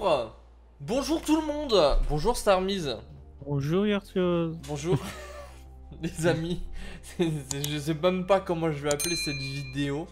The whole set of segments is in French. Bonjour! Bonjour tout le monde! Bonjour Star Miz! Bonjour virtuoz! Bonjour les amis! Je sais même pas comment je vais appeler cette vidéo,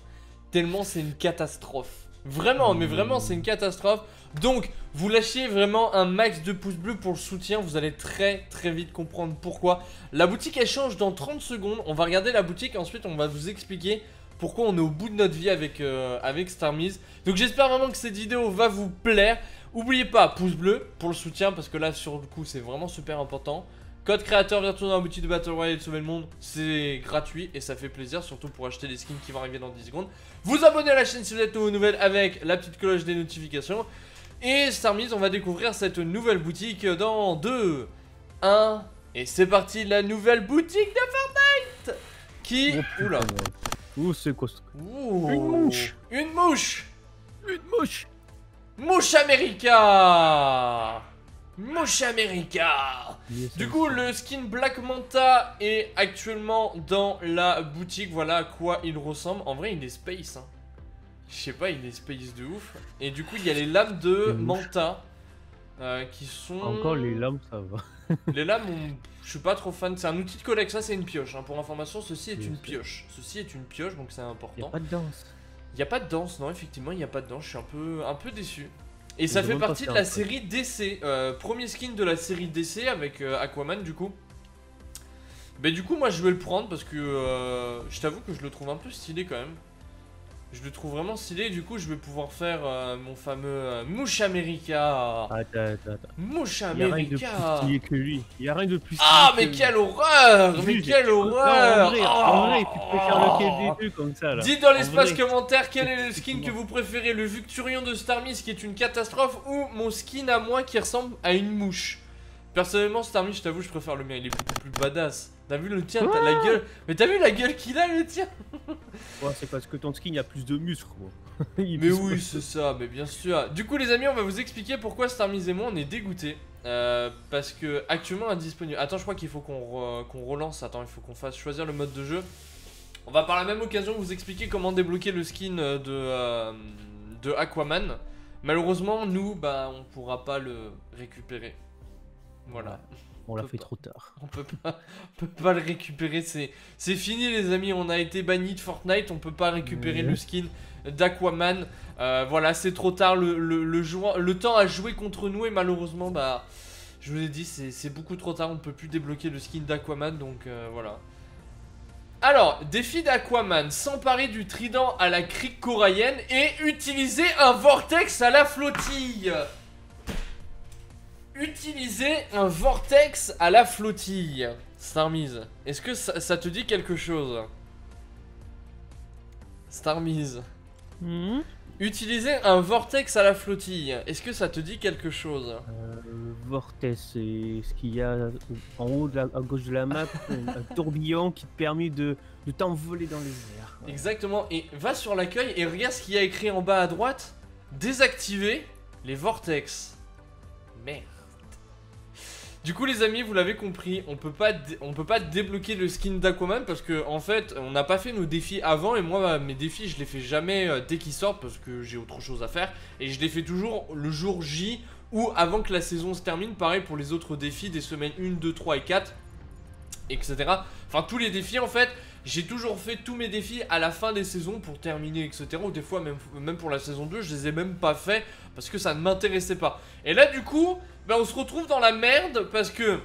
tellement c'est une catastrophe. Vraiment, mais vraiment c'est une catastrophe. Donc vous lâchez vraiment un max de pouces bleus pour le soutien. Vous allez très vite comprendre pourquoi. La boutique elle change dans 30 secondes. On va regarder la boutique, ensuite on va vous expliquer pourquoi on est au bout de notre vie avec, avec Star Miz. Donc j'espère vraiment que cette vidéo va vous plaire. N'oubliez pas, pouce bleu pour le soutien, parce que là sur le coup c'est vraiment super important. Code créateur virtuel dans la boutique de Battle Royale de sauver le monde, c'est gratuit et ça fait plaisir, surtout pour acheter les skins qui vont arriver dans 10 secondes. Vous abonnez à la chaîne si vous êtes nouveau ou nouvelle avec la petite cloche des notifications. Et Star Miz, on va découvrir cette nouvelle boutique dans 2, 1, et c'est parti, la nouvelle boutique de Fortnite qui... Oula. Ouh, c'est costaud. Une mouche. Une mouche. Une mouche. Mouche America. Mouche America. Du coup, le skin Black Manta est actuellement dans la boutique. Voilà à quoi il ressemble. En vrai, il est space. Hein. Je sais pas, il est space de ouf. Et du coup, il y a les lames de Manta qui sont... Encore les lames, ça va. Les lames, je suis pas trop fan. C'est un outil de collecte. Ça, c'est une pioche. Hein. Pour information, ceci est une pioche. Ceci est une pioche, donc c'est important. Il n'y a pas de danse. Il n'y a pas de danse, non, effectivement, il n'y a pas de danse. Je suis un peu déçu. Et ça fait partie de la série DC, premier skin de la série DC avec Aquaman du coup. Mais du coup moi je vais le prendre parce que je t'avoue que je le trouve un peu stylé quand même. Je le trouve vraiment stylé et du coup je vais pouvoir faire mon fameux Mouche America. Attends. Mouche America. Il n'y a rien de plus stylé que lui. Il n'y a rien de plus stylé. Ah mais quelle horreur. Mais quelle horreur. En vrai tu préfères lequel des deux comme ça là. Dites dans l'espace commentaire quel est le skin que vous préférez. Le Victorion de Star Miz qui est une catastrophe ou mon skin à moi qui ressemble à une mouche. Personnellement Star Miz je t'avoue je préfère le mien, il est beaucoup plus badass. T'as vu le tien, t'as la gueule. Mais t'as vu la gueule qu'il a le tien. Ouais, c'est parce que ton skin il a plus de muscles quoi. Mais oui c'est ça, mais bien sûr. Du coup les amis on va vous expliquer pourquoi Star Miz et moi on est dégoûtés. Parce que actuellement indisponible. Attends je crois qu'il faut qu'on relance. Attends il faut qu'on fasse choisir le mode de jeu. On va par la même occasion vous expliquer comment débloquer le skin de Aquaman. Malheureusement nous bah on pourra pas le récupérer. Voilà. On l'a fait trop tard. On peut pas le récupérer. C'est fini les amis. On a été banni de Fortnite. On peut pas récupérer le skin d'Aquaman. Voilà, c'est trop tard. Le temps a joué contre nous et malheureusement, bah, je vous ai dit, c'est beaucoup trop tard. On peut plus débloquer le skin d'Aquaman. Donc voilà. Alors, défi d'Aquaman, s'emparer du trident à la crique corallienne et utiliser un vortex à la flottille. Utiliser un vortex à la flottille, Star Miz. Est-ce que ça te dit quelque chose, Star Miz? Utiliser un vortex à la flottille. Est-ce que ça te dit quelque chose? Vortex, c'est ce qu'il y a en haut de à gauche de la map, un tourbillon qui te permet de t'envoler dans les airs. Ouais. Exactement. Et va sur l'accueil et regarde ce qu'il y a écrit en bas à droite. Désactiver les vortex. Merde. Du coup les amis vous l'avez compris, on peut pas débloquer le skin d'Aquaman parce que en fait on n'a pas fait nos défis avant et moi bah, mes défis je les fais jamais dès qu'ils sortent parce que j'ai autre chose à faire et je les fais toujours le jour J ou avant que la saison se termine, pareil pour les autres défis des semaines 1, 2, 3 et 4 etc. Enfin tous les défis en fait j'ai toujours fait tous mes défis à la fin des saisons pour terminer etc. Ou des fois même pour la saison 2 je les ai même pas fait parce que ça ne m'intéressait pas. Et là du coup bah, on se retrouve dans la merde parce que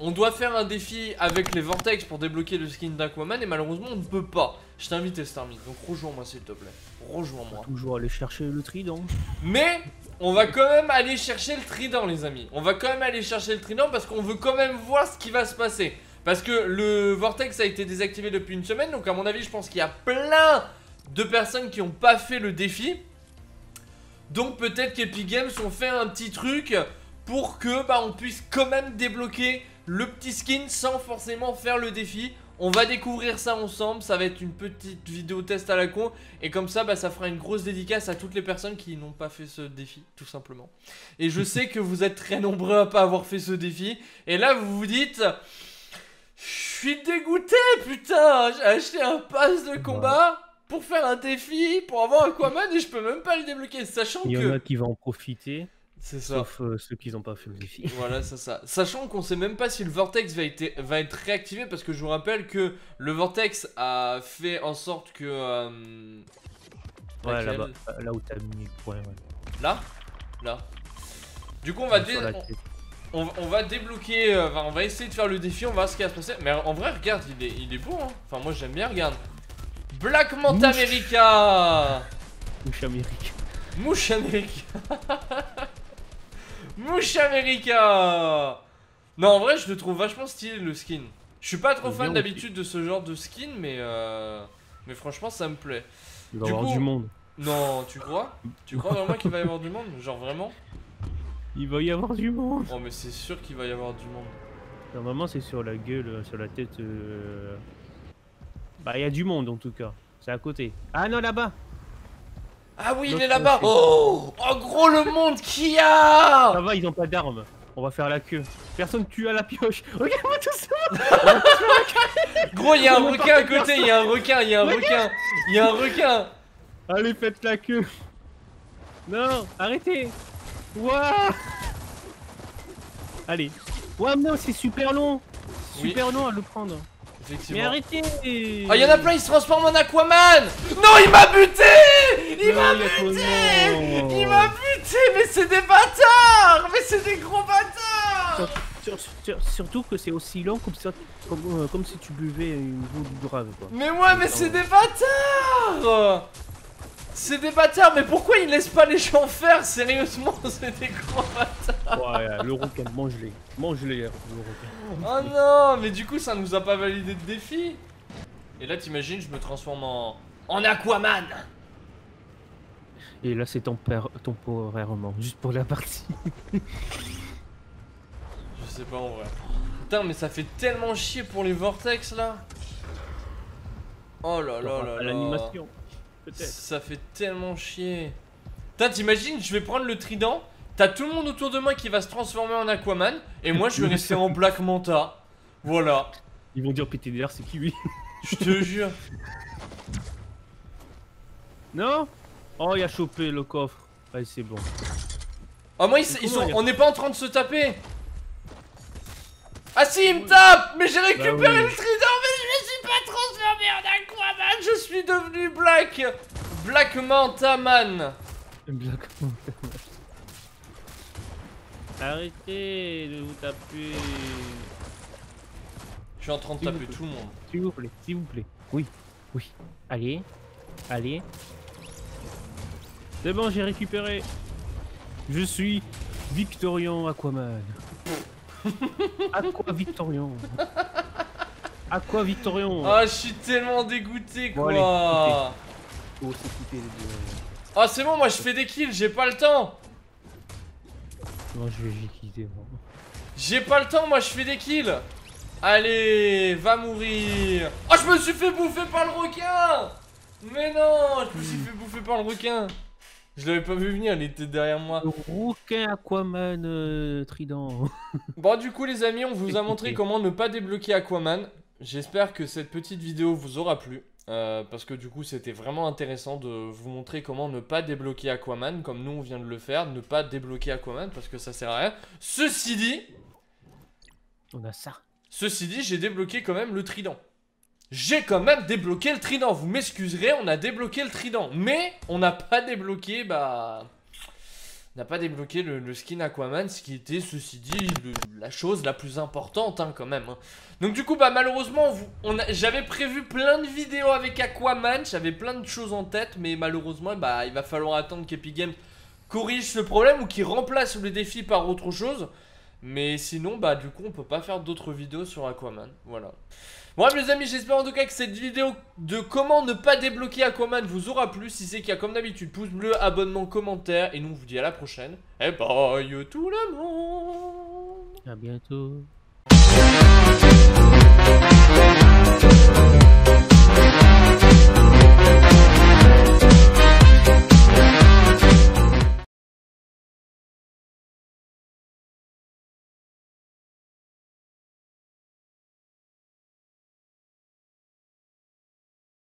on doit faire un défi avec les vortex pour débloquer le skin d'Aquaman et malheureusement on ne peut pas. Je t'invite Star Miz, donc rejoins-moi s'il te plaît. Rejoins-moi. Toujours aller chercher le trident. Mais on va quand même aller chercher le trident les amis. On va quand même aller chercher le trident parce qu'on veut quand même voir ce qui va se passer. Parce que le vortex a été désactivé depuis une semaine. Donc à mon avis je pense qu'il y a plein de personnes qui n'ont pas fait le défi. Donc peut-être qu'Epic Games ont fait un petit truc pour que bah, on puisse quand même débloquer le petit skin sans forcément faire le défi. On va découvrir ça ensemble, ça va être une petite vidéo test à la con. Et comme ça, bah, ça fera une grosse dédicace à toutes les personnes qui n'ont pas fait ce défi, tout simplement. Et je sais que vous êtes très nombreux à pas avoir fait ce défi. Et là, vous vous dites, je suis dégoûté, putain, j'ai acheté un pass de combat pour faire un défi, pour avoir Aquaman et je peux même pas le débloquer, sachant que... Il y en a qui vont en profiter. C'est ça. Sauf ceux qui n'ont pas fait modifier. Voilà, c'est ça. Sachant qu'on ne sait même pas si le Vortex va être réactivé, parce que je vous rappelle que le Vortex a fait en sorte que... ouais, là-bas, là où t'as mis le point. Ouais. Là ? Là. Du coup, on va... On va débloquer, on va essayer de faire le défi, on va voir ce qui va se passer. Mais en vrai, regarde, il est beau, hein. Enfin, moi j'aime bien, regarde. Black Manta America. Mouche America. Mouche America. Mouche America. Non, en vrai, je le trouve vachement stylé, le skin. Je suis pas trop fan d'habitude de ce genre de skin, mais franchement, ça me plaît. Il va y avoir du monde. Non, tu crois? Tu crois vraiment qu'il va y avoir du monde? Genre vraiment? Il va y avoir du monde. Oh mais c'est sûr qu'il va y avoir du monde. Normalement c'est sur la gueule, sur la tête. Bah il y a du monde en tout cas. C'est à côté. Ah non là-bas. Ah oui il est là-bas. Oh en gros le monde qu'il y a. Ça va ils ont pas d'armes. On va faire la queue. Personne tue à la pioche. Regarde-moi tout ça. Gros il y a un requin à côté. Il y a un requin. Il y a un requin. Il y a un requin. Allez faites la queue. Non arrêtez. Wouah. Allez. Wouah mais c'est super long. Super long à le prendre. Effectivement. Mais arrêtez. Oh y'en a plein, il se transforme en Aquaman. Non il m'a buté. Il m'a buté. Il m'a buté. Mais c'est des bâtards. Mais c'est des gros bâtards. Surtout que c'est aussi lent comme, ça, comme si tu buvais une boule de grave quoi. Mais ouais mais c'est des bâtards. C'est des bâtards, mais pourquoi ils laissent pas les gens faire? Sérieusement, c'est des gros bâtards. Ouais, le requin, mange-les. Mange-les, le requin. Oh non, mais du coup, ça nous a pas validé de défi. Et là, t'imagines, je me transforme en Aquaman. Et là, c'est temporairement, juste pour la partie. Je sais pas en vrai. Putain, mais ça fait tellement chier pour les vortex là. Oh là là là là. L'animation. Ça fait tellement chier. Putain t'imagines je vais prendre le trident. T'as tout le monde autour de moi qui va se transformer en Aquaman. Et moi je vais rester en Black Manta. Voilà. Ils vont dire PTDR c'est qui lui. Je te jure. Non. Oh il a chopé le coffre. Allez c'est bon. Ah moi ils sont... on n'est pas en train de se taper. Ah si il me tape. Mais j'ai récupéré le trident. Mais je me suis pas transformé en Aquaman. Je suis devenu Black Manta Man. Black Manta Man. Arrêtez de vous taper. Je suis en train de taper tout le monde. S'il vous plaît, s'il vous plaît. Oui, oui. Allez, allez. C'est bon, j'ai récupéré. Je suis Victorion Aquaman. Aqua Victorion. À quoi Victorion? Ah je suis tellement dégoûté quoi. Bon, oh c'est bon moi je fais des kills, j'ai pas le temps. Non je vais quitter moi. J'ai pas le temps moi je fais des kills. Allez va mourir. Oh je me suis fait bouffer par le requin. Mais non je me suis fait bouffer par le requin. Je l'avais pas vu venir, il était derrière moi. Aucun Aquaman trident. Bon du coup les amis on vous a montré comment ne pas débloquer Aquaman. J'espère que cette petite vidéo vous aura plu, parce que du coup c'était vraiment intéressant de vous montrer comment ne pas débloquer Aquaman, comme nous on vient de le faire, ne pas débloquer Aquaman parce que ça sert à rien. Ceci dit, on a ça. Ceci dit, j'ai débloqué quand même le trident. J'ai quand même débloqué le trident, vous m'excuserez, on a débloqué le trident. Mais on n'a pas débloqué, on n'a pas débloqué le skin Aquaman, ce qui était, ceci dit, la chose la plus importante hein, quand même. Hein. Donc du coup, malheureusement, j'avais prévu plein de vidéos avec Aquaman, j'avais plein de choses en tête, mais malheureusement, il va falloir attendre qu'Epic Games corrige ce problème ou qu'il remplace le défi par autre chose. Mais sinon, du coup, on peut pas faire d'autres vidéos sur Aquaman, voilà. Bref les amis, j'espère en tout cas que cette vidéo de comment ne pas débloquer Aquaman vous aura plu. Si c'est le cas, comme d'habitude, pouce bleu, abonnement, commentaire. Et nous, on vous dit à la prochaine. Et bye tout le monde. À bientôt.